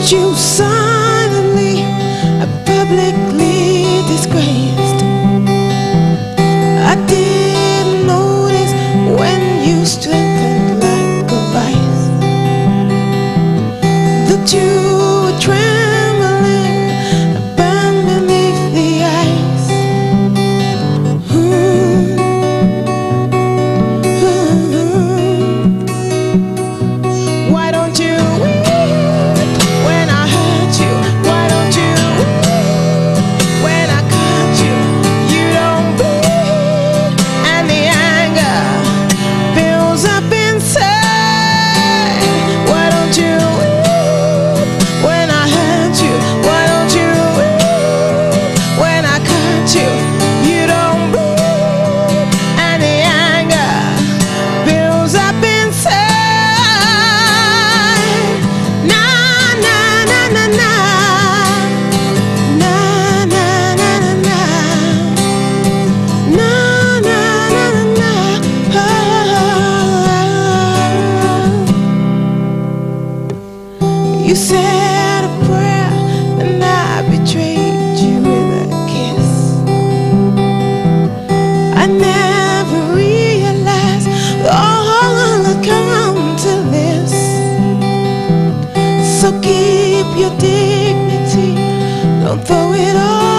lost you suddenly, publicly disgraced. I didn't notice when you strengthened like a vice that you were trembling beneath the ice. Why don't you? You said a prayer and I betrayed you with a kiss. I never realized all had come to this. So keep your dignity, don't throw it all.